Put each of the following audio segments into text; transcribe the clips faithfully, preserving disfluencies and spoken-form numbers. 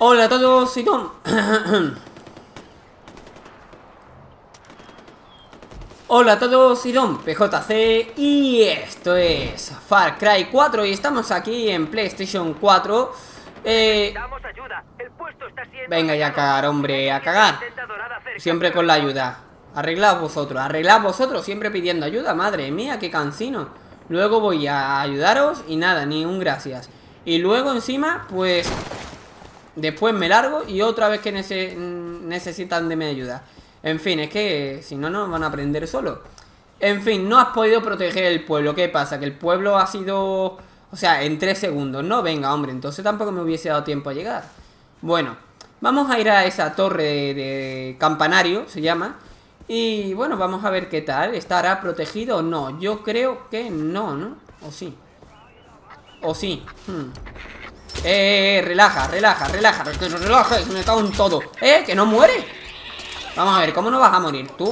Hola a todos y con... Hola a todos y DonPjC, y esto es Far Cry cuatro y estamos aquí en PlayStation cuatro. Eh... Venga ya a cagar, hombre, a cagar. Siempre con la ayuda. Arreglad vosotros, arreglad vosotros, siempre pidiendo ayuda, madre mía, qué cansino. Luego voy a ayudaros y nada, ni un gracias. Y luego encima, pues... Después me largo y otra vez que nece necesitan de mi ayuda. En fin, es que si no, no van a aprender solo. En fin, no has podido proteger el pueblo. ¿Qué pasa? Que el pueblo ha sido... O sea, en tres segundos, ¿no? Venga, hombre, entonces tampoco me hubiese dado tiempo a llegar. Bueno, vamos a ir a esa torre de, de campanario, se llama. Y bueno, vamos a ver qué tal. ¿Estará protegido o no? Yo creo que no, ¿no? O sí. O sí. Hmm. Eh, relaja, relaja, relaja. Que no relajes, me cago en todo. Eh, que no muere. Vamos a ver, ¿cómo no vas a morir tú?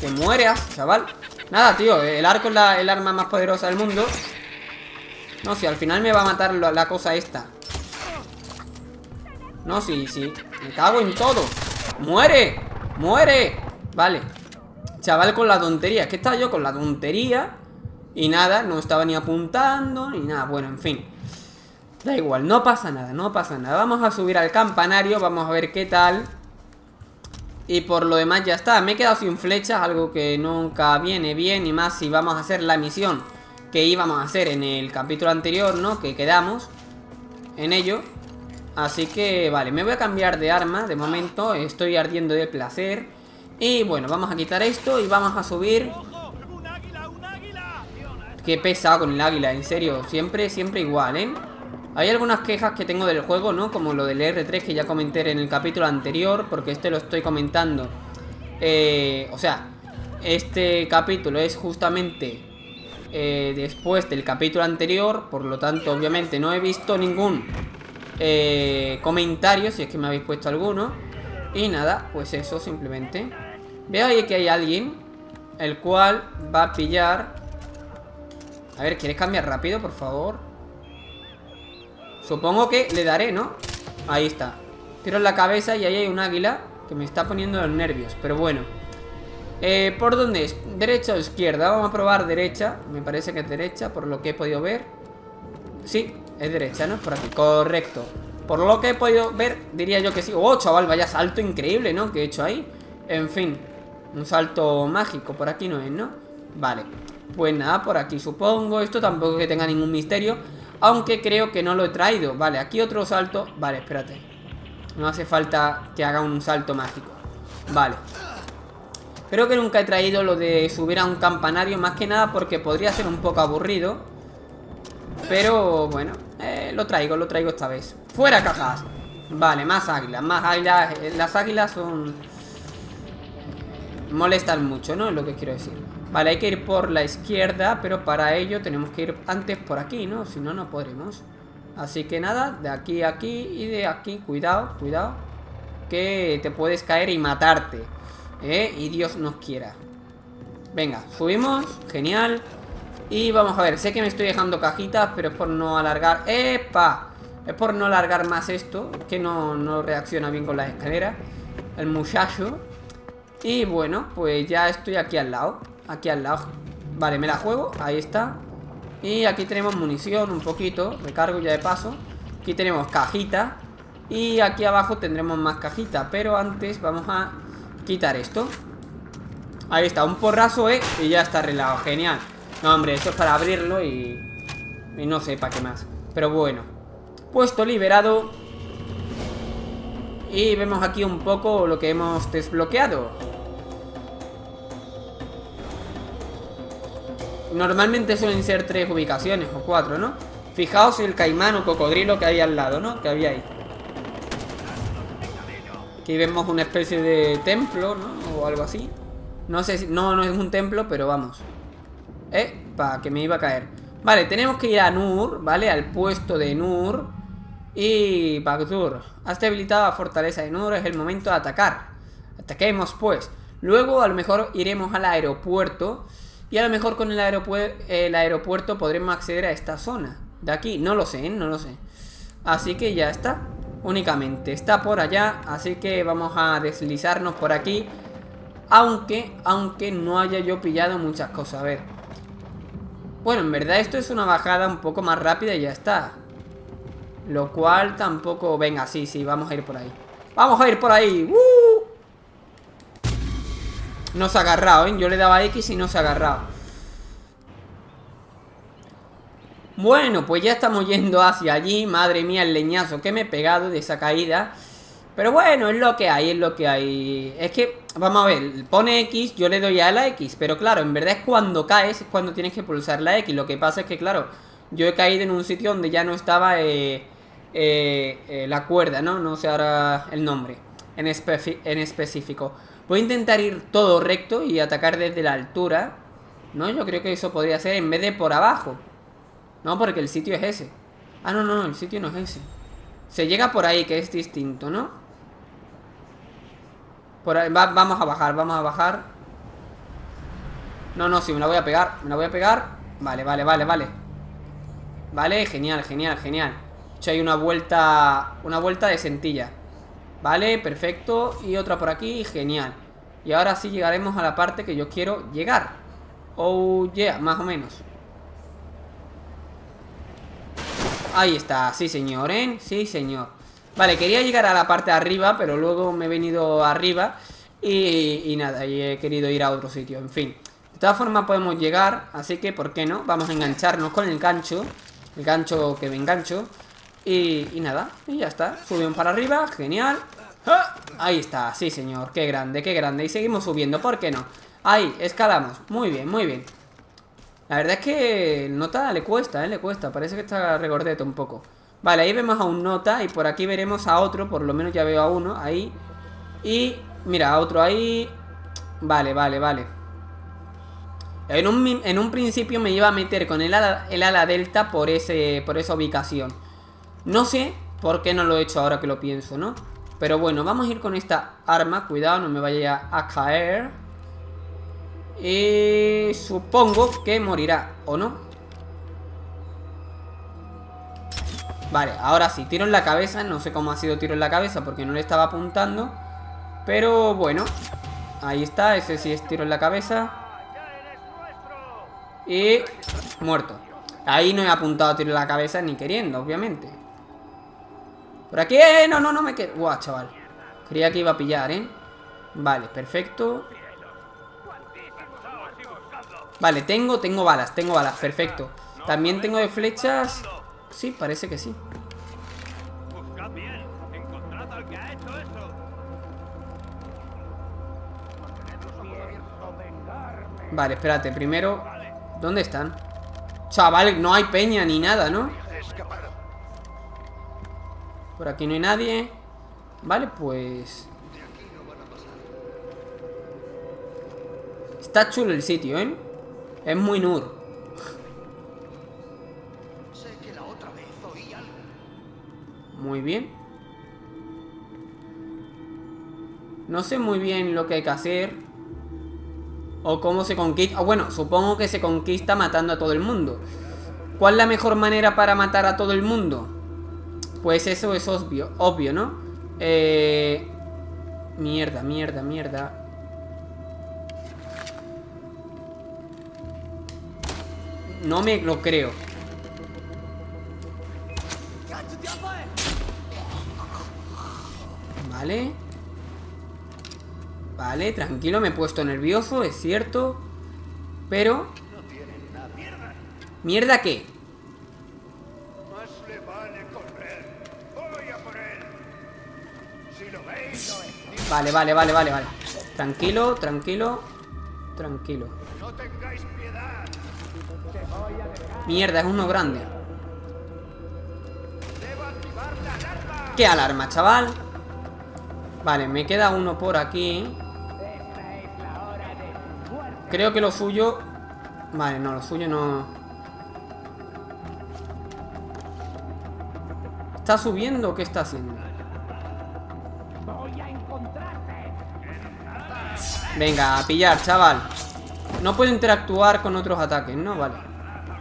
Que mueras, chaval. Nada, tío, el arco es la, el arma más poderosa del mundo. No, si al final me va a matar la, la cosa esta. No, sí, sí, me cago en todo. ¡Muere! ¡Muere! Vale, chaval, con la tontería. Es que estaba yo con la tontería. Y nada, no estaba ni apuntando ni nada, bueno, en fin. Da igual, no pasa nada, no pasa nada. Vamos a subir al campanario, vamos a ver qué tal. Y por lo demás ya está, me he quedado sin flechas. Algo que nunca viene bien. Y más si vamos a hacer la misión que íbamos a hacer en el capítulo anterior, ¿no? Que quedamos en ello. Así que, vale, me voy a cambiar de arma. De momento, estoy ardiendo de placer. Y bueno, vamos a quitar esto y vamos a subir. Qué pesado con el águila, en serio. Siempre, siempre igual, ¿eh? Hay algunas quejas que tengo del juego, ¿no? Como lo del R tres que ya comenté en el capítulo anterior. Porque este lo estoy comentando. Eh, o sea, este capítulo es justamente eh, después del capítulo anterior. Por lo tanto, obviamente, no he visto ningún eh, comentario, si es que me habéis puesto alguno. Y nada, pues eso, simplemente. Veo ahí que hay alguien el cual va a pillar. A ver, ¿quieres cambiar rápido, por favor? Supongo que le daré, ¿no? Ahí está. Tiro en la cabeza y ahí hay un águila que me está poniendo los nervios, pero bueno. Eh, ¿por dónde es? ¿Derecha o izquierda? Vamos a probar derecha. Me parece que es derecha, por lo que he podido ver. Sí, es derecha, ¿no? Por aquí, correcto. Por lo que he podido ver, diría yo que sí. ¡Oh, chaval! Vaya salto increíble, ¿no? Que he hecho ahí. En fin, un salto mágico. Por aquí no es, ¿no? Vale. Pues nada, por aquí supongo. Esto tampoco que tenga ningún misterio. Aunque creo que no lo he traído. Vale, aquí otro salto. Vale, espérate. No hace falta que haga un salto mágico. Vale. Creo que nunca he traído lo de subir a un campanario. Más que nada porque podría ser un poco aburrido. Pero bueno, eh, lo traigo, lo traigo esta vez. ¡Fuera cajas! Vale, más águilas, más águilas. Las águilas son... molestan mucho, ¿no? Es lo que quiero decir. Vale, hay que ir por la izquierda, pero para ello tenemos que ir antes por aquí, ¿no? Si no, no podremos. Así que nada, de aquí a aquí y de aquí. Cuidado, cuidado, que te puedes caer y matarte, ¿eh? Y Dios nos quiera. Venga, subimos, genial. Y vamos a ver, sé que me estoy dejando cajitas, pero es por no alargar... ¡Epa! Es por no alargar más esto, que no, no reacciona bien con las escaleras el muchacho. Y bueno, pues ya estoy aquí al lado. Aquí al lado. Vale, me la juego, ahí está. Y aquí tenemos munición, un poquito. Recargo ya de paso. Aquí tenemos cajita. Y aquí abajo tendremos más cajita. Pero antes vamos a quitar esto. Ahí está, un porrazo, eh. Y ya está arreglado, genial. No, hombre, eso es para abrirlo y... y no sé para qué más. Pero bueno, puesto liberado. Y vemos aquí un poco lo que hemos desbloqueado. Normalmente suelen ser tres ubicaciones o cuatro, ¿no? Fijaos el caimán o cocodrilo que hay al lado, ¿no? Que había ahí. Aquí vemos una especie de templo, ¿no? O algo así. No sé si... No, no es un templo, pero vamos. Eh, pa, que me iba a caer. Vale, tenemos que ir a Nur, ¿vale? Al puesto de Nur. Y... Bagdur, has debilitado la fortaleza de Nur, es el momento de atacar. Ataquemos, pues. Luego a lo mejor iremos al aeropuerto. Y a lo mejor con el, aeropu el aeropuerto podremos acceder a esta zona. De aquí, no lo sé, ¿eh? No lo sé. Así que ya está. Únicamente está por allá, así que vamos a deslizarnos por aquí. Aunque, aunque no haya yo pillado muchas cosas, a ver. Bueno, en verdad esto es una bajada un poco más rápida y ya está. Lo cual tampoco... Venga, sí, sí, vamos a ir por ahí. ¡Vamos a ir por ahí! ¡Uh! No se ha agarrado, ¿eh? Yo le daba X y no se ha agarrado. Bueno, pues ya estamos yendo hacia allí. Madre mía, el leñazo que me he pegado de esa caída. Pero bueno, es lo que hay, es lo que hay. Es que, vamos a ver, pone X, yo le doy a la X. Pero claro, en verdad es cuando caes, es cuando tienes que pulsar la X. Lo que pasa es que, claro, yo he caído en un sitio donde ya no estaba... Eh, Eh, eh, la cuerda, ¿no? No sé ahora el nombre en, en específico. Voy a intentar ir todo recto y atacar desde la altura, ¿no? Yo creo que eso podría ser en vez de por abajo. No, porque el sitio es ese. Ah, no, no, el sitio no es ese. Se llega por ahí, que es distinto, ¿no? Por ahí, va, vamos a bajar, vamos a bajar. No, no, sí, me la voy a pegar, me la voy a pegar. Vale, vale, vale, vale. Vale, genial, genial, genial. Hay una vuelta, una vuelta de sentilla. Vale, perfecto. Y otra por aquí, genial. Y ahora sí llegaremos a la parte que yo quiero llegar. Oh yeah, más o menos. Ahí está, sí señor, ¿eh? Sí señor. Vale, quería llegar a la parte de arriba, pero luego me he venido arriba y, y nada, y he querido ir a otro sitio, en fin. De todas formas podemos llegar, así que ¿por qué no? Vamos a engancharnos con el gancho. El gancho que me engancho. Y, y nada, y ya está. Subimos para arriba, genial. ¡Ah! Ahí está, sí señor, qué grande, qué grande. Y seguimos subiendo, ¿por qué no? Ahí, escalamos, muy bien, muy bien. La verdad es que Nota le cuesta, ¿eh? Le cuesta, parece que está regordete un poco. Vale, ahí vemos a un Nota y por aquí veremos a otro, por lo menos ya veo a uno, ahí. Y mira, a otro ahí. Vale, vale, vale. En un, en un principio me iba a meter con el ala, el ala delta por, ese, por esa ubicación. No sé por qué no lo he hecho ahora que lo pienso, ¿no? Pero bueno, vamos a ir con esta arma. Cuidado, no me vaya a caer. Y supongo que morirá, ¿o no? Vale, ahora sí, tiro en la cabeza. No sé cómo ha sido tiro en la cabeza porque no le estaba apuntando. Pero bueno, ahí está, ese sí es tiro en la cabeza. Y muerto. Ahí no he apuntado tiro en la cabeza ni queriendo, obviamente. Por aquí, eh, no, no, no me quedo. Guau, chaval, creía que iba a pillar, eh. Vale, perfecto. Vale, tengo, tengo balas, tengo balas, perfecto. También tengo de flechas. Sí, parece que sí. Vale, espérate, primero. ¿Dónde están? Chaval, no hay peña ni nada, ¿no? Por aquí no hay nadie. Vale, pues... Está chulo el sitio, ¿eh? Es muy N U R. Muy bien. No sé muy bien lo que hay que hacer. O cómo se conquista... Bueno, supongo que se conquista matando a todo el mundo. ¿Cuál es la mejor manera para matar a todo el mundo? Pues eso es obvio, obvio, ¿no? Eh... Mierda, mierda, mierda. No me lo creo. Vale. Vale, tranquilo, me he puesto nervioso, es cierto. Pero... ¿Mierda qué? Vale, vale, vale, vale, vale. Tranquilo, tranquilo, tranquilo. Mierda, es uno grande. ¿Qué alarma, chaval? Vale, me queda uno por aquí. Creo que lo suyo... Vale, no, lo suyo no... ¿Está subiendo o qué está haciendo? Venga, a pillar, chaval. No puedo interactuar con otros ataques, ¿no? Vale.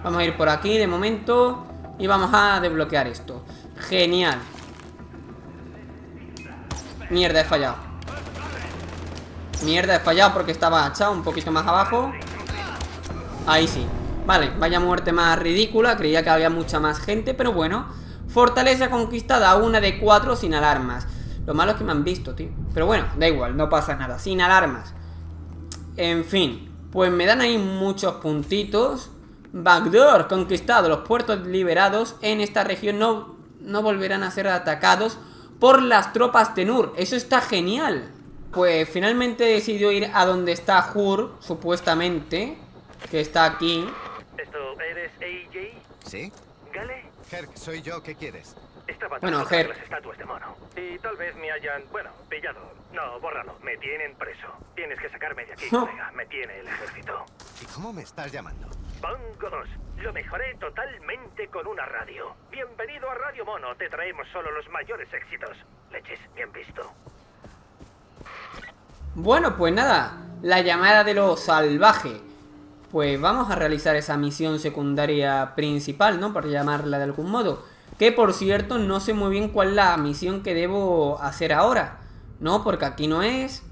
Vamos a ir por aquí de momento. Y vamos a desbloquear esto. Genial. Mierda, he fallado. Mierda, he fallado porque estaba echado un poquito más abajo. Ahí sí. Vale, vaya muerte más ridícula. Creía que había mucha más gente, pero bueno. Fortaleza conquistada, una de cuatro sin alarmas. Lo malo es que me han visto, tío. Pero bueno, da igual, no pasa nada. Sin alarmas. En fin, pues me dan ahí muchos puntitos. Backdoor conquistado. Los puertos liberados en esta región no, no volverán a ser atacados por las tropas de Nur. Eso está genial. Pues finalmente decidió ir a donde está Hur, supuestamente, que está aquí. ¿Esto eres A J? Sí. ¿Gale? Herc, soy yo, ¿qué quieres? Estaba bueno, Herc. Las estatuas de mono. Y tal vez me hayan, bueno, pillado. No, bórralo, me tienen preso. Tienes que sacarme de aquí, colega, me tiene el ejército. ¿Y cómo me estás llamando? Bongo dos, lo mejoré totalmente con una radio. Bienvenido a Radio Mono, te traemos solo los mayores éxitos. Leches, bien visto. Bueno, pues nada, la llamada de lo salvaje. Pues vamos a realizar esa misión secundaria principal, ¿no? Por llamarla de algún modo. Que por cierto, no sé muy bien cuál es la misión que debo hacer ahora, ¿no? Porque aquí no es...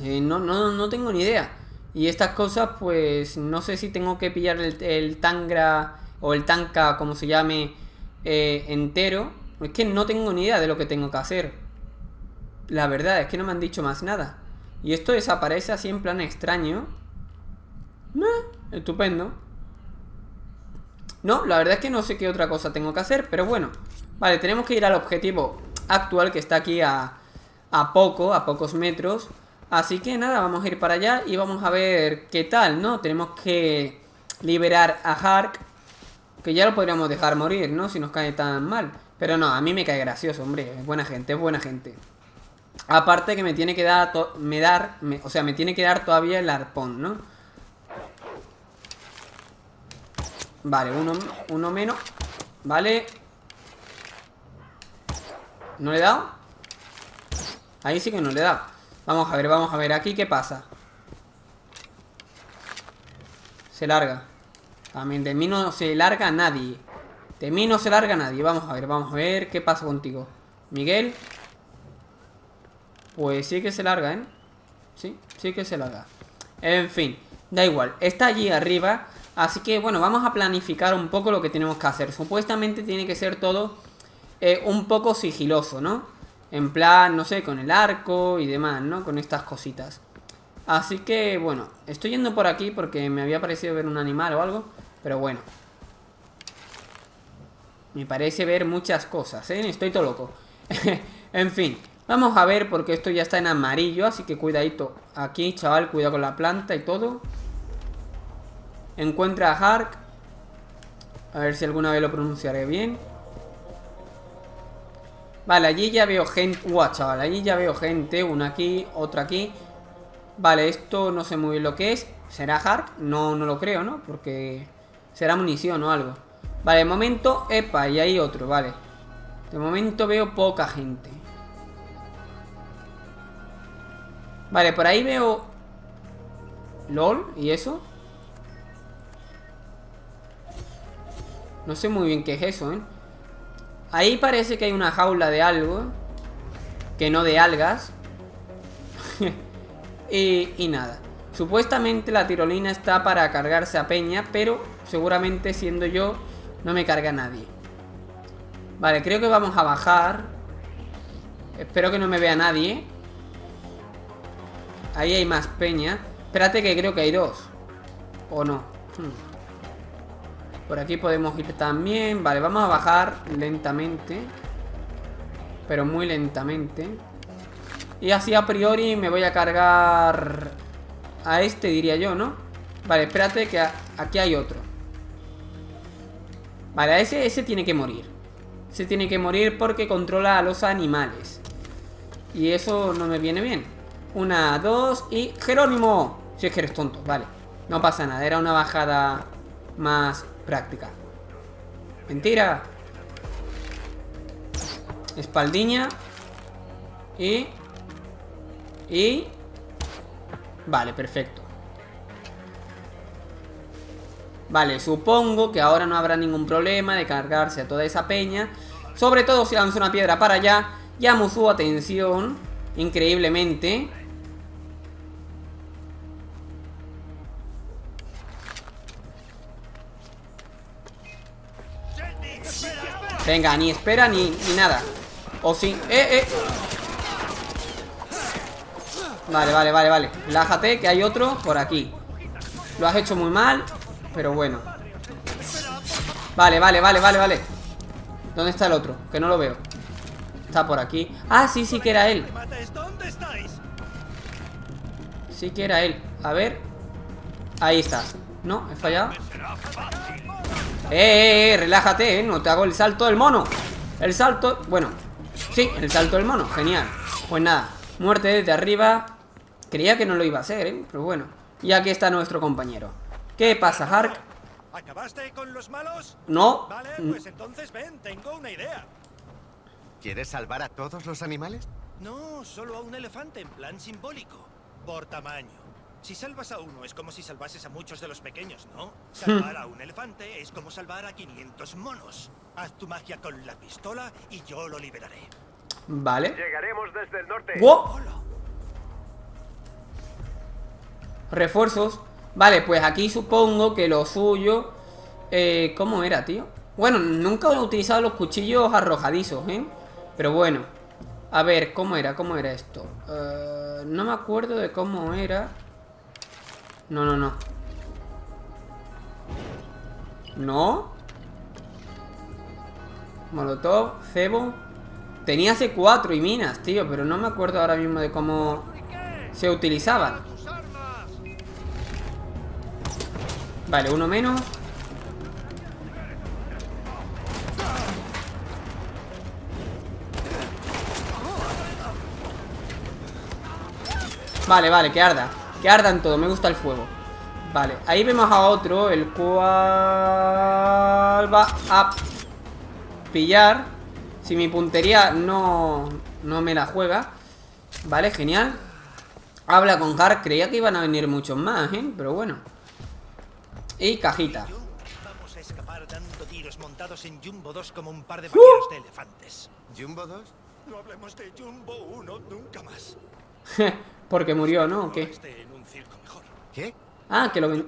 Eh, no, no, no tengo ni idea. Y estas cosas, pues... No sé si tengo que pillar el, el Tangra o el Tanka, como se llame, eh, entero. Es que no tengo ni idea de lo que tengo que hacer. La verdad, es que no me han dicho más nada. Y esto desaparece así en plan extraño. Nah, estupendo. No, la verdad es que no sé qué otra cosa tengo que hacer, pero bueno. Vale, tenemos que ir al objetivo actual, que está aquí a... A poco, a pocos metros. Así que nada, vamos a ir para allá y vamos a ver qué tal, ¿no? Tenemos que liberar a Hark, que ya lo podríamos dejar morir, ¿no? Si nos cae tan mal. Pero no, a mí me cae gracioso, hombre. Es buena gente, es buena gente. Aparte que me tiene que dar... Me dar me, o sea, me tiene que dar todavía el arpón, ¿no? Vale, uno, uno menos. Vale. ¿No le he dado? Ahí sí que no le da. Vamos a ver, vamos a ver. Aquí qué pasa. Se larga. También de mí no se larga nadie. De mí no se larga nadie. Vamos a ver, vamos a ver. ¿Qué pasa contigo, Miguel? Pues sí que se larga, ¿eh? Sí, sí que se larga. En fin, da igual. Está allí arriba. Así que, bueno, vamos a planificar un poco lo que tenemos que hacer. Supuestamente tiene que ser todo eh, un poco sigiloso, ¿no? En plan, no sé, con el arco y demás, ¿no? Con estas cositas. Así que, bueno, estoy yendo por aquí porque me había parecido ver un animal o algo. Pero bueno. Me parece ver muchas cosas, ¿eh? Estoy todo loco. En fin, vamos a ver porque esto ya está en amarillo. Así que cuidadito aquí, chaval. Cuidado con la planta y todo. Encuentra a Hark. A ver si alguna vez lo pronunciaré bien. Vale, allí ya veo gente. Uah, chaval, allí ya veo gente. Una aquí, otra aquí. Vale, esto no sé muy bien lo que es. ¿Será Hark? No, no lo creo, ¿no? Porque será munición o algo. Vale, de momento, epa, y hay otro, vale. De momento veo poca gente. Vale, por ahí veo LOL, ¿y eso? No sé muy bien qué es eso, ¿eh? Ahí parece que hay una jaula de algo. Que no de algas. y, y nada. Supuestamente la tirolina está para cargarse a Peña. Pero seguramente siendo yo no me carga nadie. Vale, creo que vamos a bajar. Espero que no me vea nadie. Ahí hay más Peña. Espérate que creo que hay dos. O no. Hmm. Por aquí podemos ir también. Vale, vamos a bajar lentamente. Pero muy lentamente. Y así a priori me voy a cargar a este, diría yo, ¿no? Vale, espérate que aquí hay otro. Vale, ese, ese tiene que morir. Ese tiene que morir porque controla a los animales. Y eso no me viene bien. Una, dos y... ¡Jerónimo! Si es que eres tonto, vale. No pasa nada, era una bajada más... práctica. Mentira. Espaldiña. Y. Y. Vale, perfecto. Vale, supongo que ahora no habrá ningún problema de cargarse a toda esa peña. Sobre todo si lanza una piedra para allá. Llamo su atención, increíblemente. Venga, ni espera ni, ni nada. O sí. Eh, eh. Vale, vale, vale, vale. Relájate, que hay otro por aquí. Lo has hecho muy mal, pero bueno. Vale, vale, vale, vale, vale. ¿Dónde está el otro? Que no lo veo. Está por aquí. Ah, sí, sí que era él. Sí que era él. A ver. Ahí está. No, he fallado. Eh, eh, eh, relájate, eh. No te hago el salto del mono. El salto, bueno. Sí, el salto del mono, genial. Pues nada, muerte desde arriba. Creía que no lo iba a hacer, eh, pero bueno. Y aquí está nuestro compañero. ¿Qué pasa, Hark? ¿Acabaste con los malos? No. Vale, pues entonces ven, tengo una idea. ¿Quieres salvar a todos los animales? No, solo a un elefante, en plan simbólico. Por tamaño. Si salvas a uno es como si salvases a muchos de los pequeños, ¿no? Salvar a un elefante es como salvar a quinientos monos. Haz tu magia con la pistola y yo lo liberaré. Vale. Llegaremos desde el norte. ¡Wow! Refuerzos. Vale, pues aquí supongo que lo suyo... Eh, ¿Cómo era, tío? Bueno, nunca he utilizado los cuchillos arrojadizos, ¿eh? Pero bueno. A ver, ¿cómo era? ¿Cómo era esto? Uh, no me acuerdo de cómo era... No, no, no. No. Molotov, cebo. Tenía C cuatro y minas, tío. Pero no me acuerdo ahora mismo de cómo se utilizaban. Vale, uno menos. Vale, vale, que arda. Que ardan todo, me gusta el fuego. Vale, ahí vemos a otro, el cual va a pillar. Si mi puntería no, no me la juega. Vale, genial. Habla con Hark, creía que iban a venir muchos más, ¿eh? Pero bueno. Y cajita. Vamos a escapar dando tiros montados en Jumbo dos como un par de vaqueros de elefantes. ¿Jumbo dos? No hablemos de Jumbo uno nunca más. Porque murió, ¿no? ¿O qué? ¿Qué? Ah, que lo ven.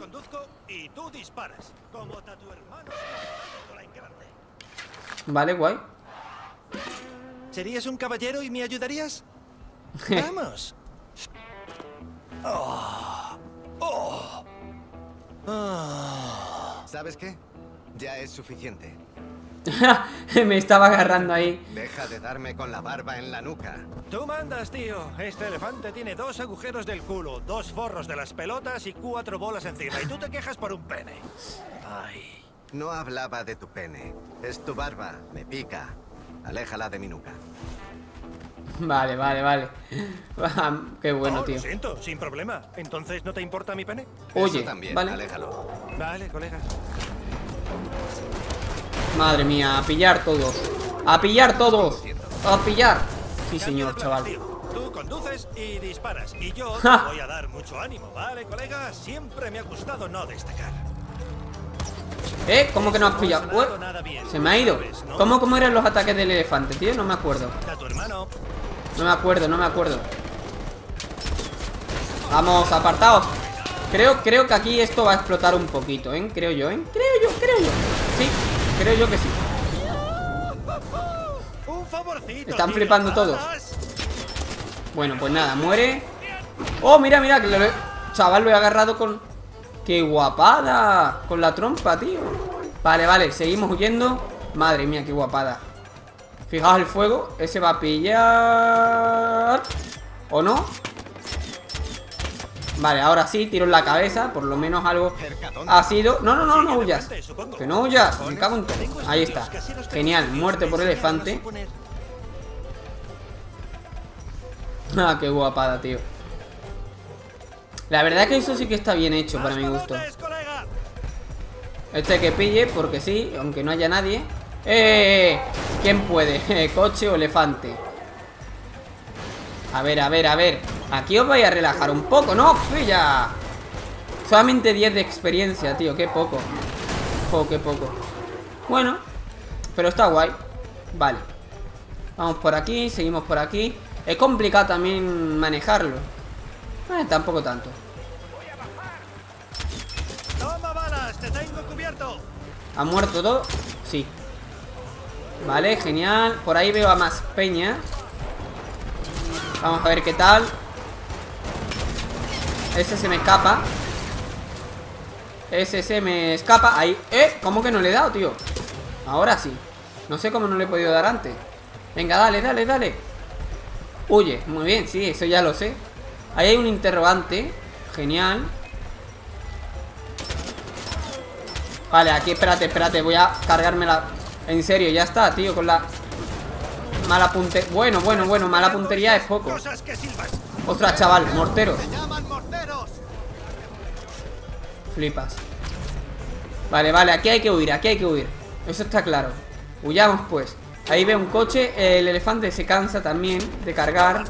Vale, guay. ¿Serías un caballero y me ayudarías? Vamos. Oh, oh, oh. ¿Sabes qué? Ya es suficiente. Me estaba agarrando ahí. Deja de darme con la barba en la nuca. Tú mandas, tío. Este elefante tiene dos agujeros del culo, dos forros de las pelotas y cuatro bolas encima. Y tú te quejas por un pene. Ay. No hablaba de tu pene. Es tu barba. Me pica. Aléjala de mi nuca. Vale, vale, vale. Qué bueno, oh, tío. Lo siento, sin problema. Entonces, ¿no te importa mi pene? Oye, eso también, vale. Aléjalo. Vale, colega. Madre mía, a pillar todos. A pillar todos. A pillar. Sí, señor, chaval. Tú conduces y disparas. Y yo te voy a dar mucho ánimo, ¿vale, colega? Siempre me ha gustado no destacar. ¿Eh? ¿Cómo que no has pillado? Se me ha ido. ¿Cómo, cómo eran los ataques del elefante, tío? No me acuerdo. No me acuerdo, no me acuerdo. Vamos, apartaos. Creo, creo que aquí esto va a explotar un poquito, ¿eh? Creo yo, ¿eh? Creo yo, creo yo. Sí. Creo yo que sí. Un favorcito. Están flipando todos. Bueno, pues nada, muere. Oh, mira, mira que lo he... Chaval, lo he agarrado con... ¡Qué guapada! Con la trompa, tío. Vale, vale, seguimos huyendo. Madre mía, qué guapada. Fijaos el fuego, ese va a pillar. ¿O no? Vale, ahora sí, tiro en la cabeza. Por lo menos algo ha sido. No, no, no, no huyas. Que no huyas, me cago en todo. Ahí está, genial, muerte por elefante. Ah, qué guapada, tío. La verdad que eso sí que está bien hecho para mi gusto. Este que pille, porque sí, aunque no haya nadie. Eh, ¿quién puede? ¿Coche o elefante? A ver, a ver, a ver. Aquí os vais a relajar un poco, ¿no? ¡Pilla! Solamente diez de experiencia, tío, qué poco. juego, qué poco. Bueno, pero está guay. Vale. Vamos por aquí, seguimos por aquí. Es complicado también manejarlo. Eh, tampoco tanto. Toma balas, te tengo cubierto. ¿Ha muerto todo? Sí. Vale, genial. Por ahí veo a más peña. Vamos a ver qué tal. Ese se me escapa. Ese se me escapa. Ahí. ¡Eh! ¿Cómo que no le he dado, tío? Ahora sí. No sé cómo no le he podido dar antes. Venga, dale, dale, dale. Huye. Muy bien, sí, eso ya lo sé. Ahí hay un interrogante. Genial. Vale, aquí, espérate, espérate. Voy a cargármela. En serio, ya está, tío, con la mala puntería. Bueno, bueno, bueno, mala puntería es poco. Ostras, chaval, morteros. Flipas. Vale, vale, aquí hay que huir, aquí hay que huir. Eso está claro. Huyamos, pues. Ahí veo un coche. El elefante se cansa también de cargar.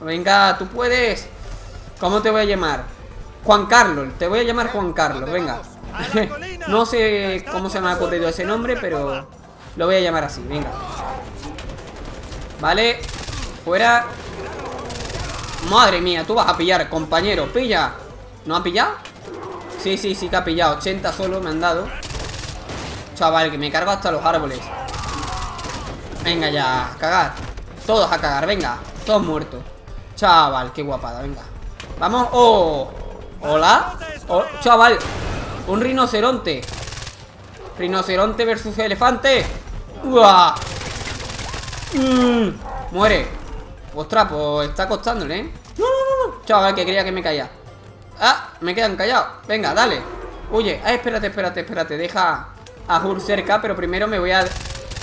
Venga, tú puedes. ¿Cómo te voy a llamar? Juan Carlos, te voy a llamar Juan Carlos, venga. No sé cómo se me ha ocurrido ese nombre, pero lo voy a llamar así, venga. Vale, fuera. Madre mía, tú vas a pillar, compañero, pilla. ¿No ha pillado? Sí, sí, sí que ha pillado, ochenta solo me han dado. Chaval, que me cargo hasta los árboles. Venga ya, a cagar. Todos a cagar, venga, todos muertos. Chaval, qué guapada, venga. Vamos, oh. Hola, oh, chaval. Un rinoceronte. Rinoceronte versus elefante. ¡Uah! Mm, muere. Ostras, pues está costándole, ¿eh? No, no, no, no. Chaval, que creía que me caía. Ah, me quedan callados. Venga, dale. Oye, ah, espérate, espérate, espérate. Deja a Hur cerca, pero primero me voy a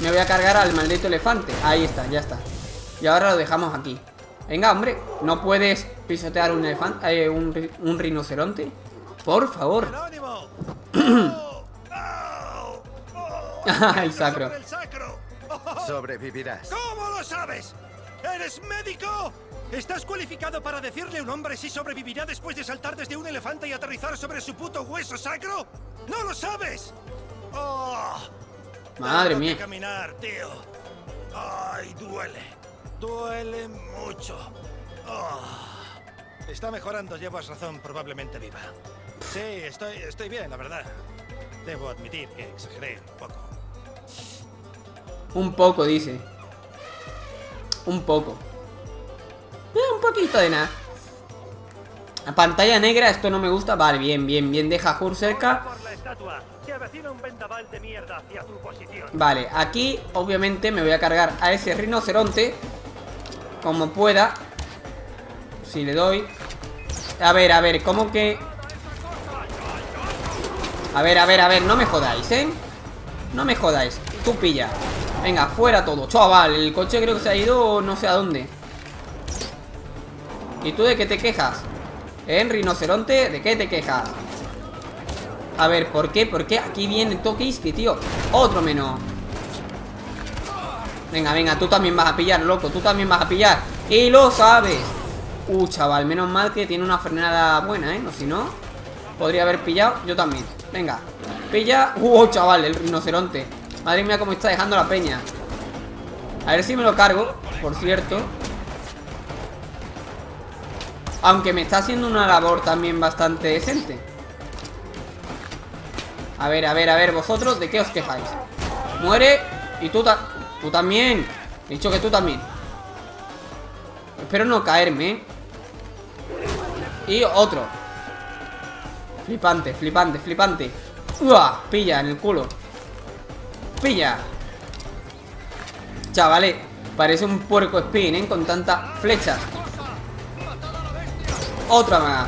me voy a cargar al maldito elefante. Ahí está, ya está. Y ahora lo dejamos aquí. Venga, hombre, no puedes pisotear un elefante, eh, un, un rinoceronte. Por favor. Ay, sacro. Sobrevivirás. ¿Cómo lo sabes? ¿Eres médico? ¿Estás cualificado para decirle a un hombre si sobrevivirá después de saltar desde un elefante y aterrizar sobre su puto hueso sacro? ¡No lo sabes! Oh, madre mía. Caminar, tío. Ay, duele. Duele mucho. Oh. Está mejorando, llevas razón, probablemente viva. Sí, estoy, estoy bien, la verdad. Debo admitir que exageré un poco. Un poco, dice. Un poco. Eh, un poquito de nada. La pantalla negra, esto no me gusta. Vale, bien, bien, bien, deja a Hur cerca. Vale, aquí obviamente me voy a cargar a ese rinoceronte como pueda. Si le doy. A ver, a ver, ¿cómo que? A ver, a ver, a ver, no me jodáis, ¿eh? No me jodáis, tú pilla. Venga, fuera todo, chaval. El coche creo que se ha ido no sé a dónde. ¿Y tú de qué te quejas? ¿Eh, rinoceronte? ¿De qué te quejas? A ver, ¿por qué? ¿Por qué? Aquí viene el toque isqui, tío. Otro menos. Venga, venga, tú también vas a pillar, loco. Tú también vas a pillar, y lo sabes. Uh, chaval, menos mal que tiene una frenada buena, ¿eh? No, si no, podría haber pillado yo también. Venga, pilla. Uh, chaval, el rinoceronte. Madre mía, cómo está dejando la peña. A ver si me lo cargo, por cierto. Aunque me está haciendo una labor también bastante decente. A ver, a ver, a ver, vosotros, ¿de qué os quejáis? Muere. Y tú, ta tú también. He dicho que tú también. Espero no caerme, ¿eh? Y otro. Flipante, flipante, flipante. ¡Uah! Pilla en el culo. Pilla. Chavales, parece un puerco spin, ¿eh? Con tantas flechas. Otra más.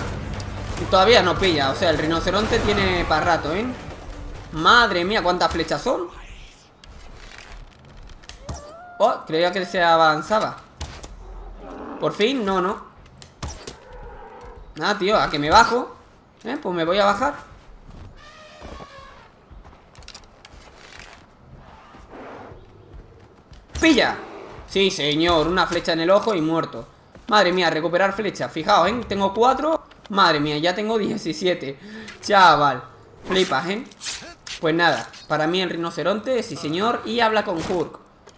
Todavía no pilla. O sea, el rinoceronte tiene para rato, ¿eh? Madre mía, cuántas flechas son. Oh, creía que se avanzaba. Por fin, no, no. Nada, tío, a que me bajo. Eh, pues me voy a bajar. ¡Pilla! Sí, señor, una flecha en el ojo y muerto. Madre mía, recuperar flecha. Fijaos, eh, tengo cuatro Madre mía, ya tengo diecisiete. Chaval, flipas, ¿eh? Pues nada, para mí el rinoceronte, sí señor, y habla con Hulk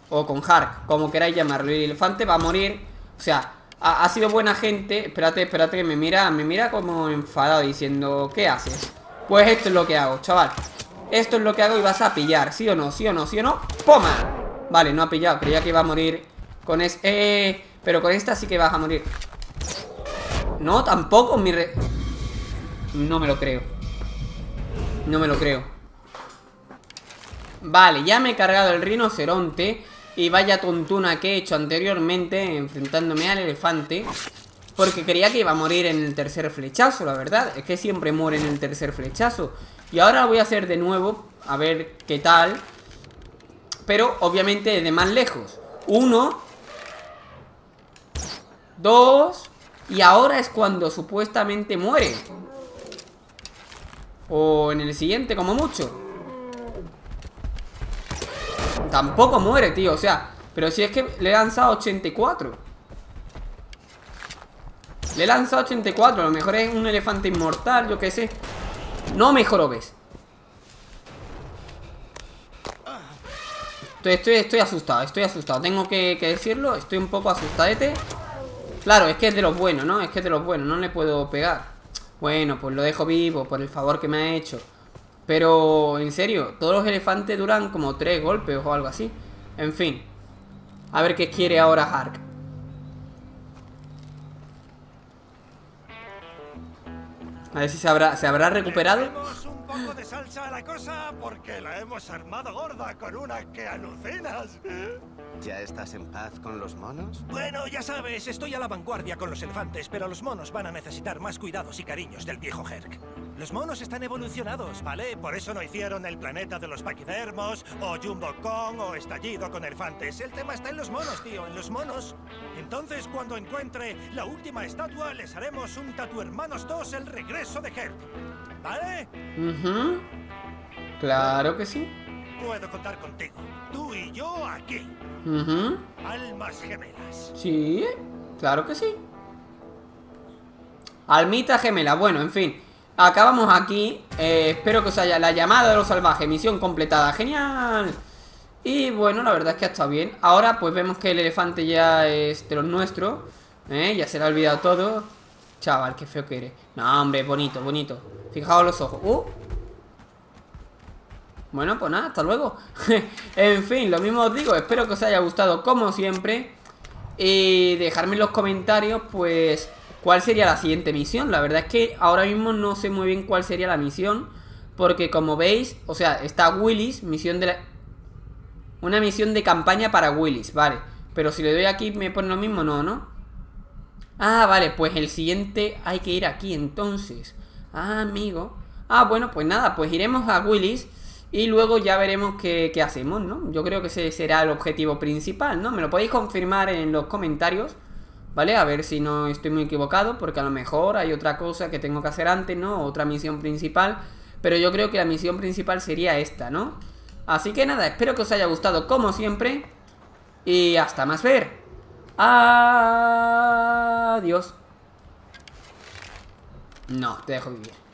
o con Hark, como queráis llamarlo. Y el elefante va a morir, o sea, ha, ha sido buena gente. Espérate, espérate, que me mira, me mira como enfadado diciendo, ¿qué haces? Pues esto es lo que hago, chaval. Esto es lo que hago y vas a pillar, ¿sí o no? ¿Sí o no? ¿Sí o no? ¡Poma! Vale, no ha pillado, creía que iba a morir con es... Eh, pero con esta sí que vas a morir. No, tampoco mi re... No me lo creo. No me lo creo. Vale, ya me he cargado el rinoceronte. Y vaya tontuna que he hecho anteriormente enfrentándome al elefante, porque creía que iba a morir en el tercer flechazo, la verdad. Es que siempre muere en el tercer flechazo. Y ahora lo voy a hacer de nuevo, a ver qué tal. Pero obviamente de más lejos. Uno, dos. Y ahora es cuando supuestamente muere, o en el siguiente como mucho. Tampoco muere, tío, o sea. Pero si es que le he lanzado ochenta y cuatro. Le he lanzado ochenta y cuatro. A lo mejor es un elefante inmortal, yo qué sé. No me jorobes. Estoy, estoy, estoy asustado, estoy asustado. Tengo que, que decirlo, estoy un poco asustadete. Claro, es que es de los buenos, ¿no? Es que es de los buenos, no le puedo pegar. Bueno, pues lo dejo vivo por el favor que me ha hecho. Pero, en serio, todos los elefantes duran como tres golpes o algo así. En fin. A ver qué quiere ahora Hark. A ver si se habrá, ¿se habrá recuperado? Un poco de salsa a la cosa, porque la hemos armado gorda con una que alucinas. ¿Ya estás en paz con los monos? Bueno, ya sabes, estoy a la vanguardia con los elefantes, pero los monos van a necesitar más cuidados y cariños del viejo Herc. Los monos están evolucionados, ¿vale? Por eso no hicieron el planeta de los paquidermos, o Jumbo Kong, o estallido con elefantes. El tema está en los monos, tío, en los monos. Entonces, cuando encuentre la última estatua, les haremos un Tatu Hermanos dos, el regreso de Herc. ¿Vale? Uh-huh. Claro que sí. Puedo contar contigo. Tú y yo aquí. Uh-huh. Almas gemelas. Sí, claro que sí. Almita gemela. Bueno, en fin. Acabamos aquí. Eh, espero que os haya la llamada de los salvajes. Misión completada. Genial. Y bueno, la verdad es que ha estado bien. Ahora pues vemos que el elefante ya es de los nuestros. ¿Eh? Ya se le ha olvidado todo. Chaval, qué feo que eres. No, hombre, bonito, bonito. Fijaos los ojos. Uh. Bueno, pues nada, hasta luego. En fin, lo mismo os digo. Espero que os haya gustado como siempre. Y dejadme en los comentarios, pues, cuál sería la siguiente misión. La verdad es que ahora mismo no sé muy bien cuál sería la misión, porque como veis, o sea, está Willis, misión de la... Una misión de campaña para Willis, vale. Pero si le doy aquí me pone lo mismo, no, ¿no? Ah, vale, pues el siguiente hay que ir aquí entonces. Ah, amigo. Ah, bueno, pues nada, pues iremos a Willis y luego ya veremos qué, qué hacemos, ¿no? Yo creo que ese será el objetivo principal, ¿no? Me lo podéis confirmar en los comentarios, ¿vale? A ver si no estoy muy equivocado, porque a lo mejor hay otra cosa que tengo que hacer antes, ¿no? Otra misión principal, pero yo creo que la misión principal sería esta, ¿no? Así que nada, espero que os haya gustado como siempre y hasta más ver. Adiós. No, te dejo vivir.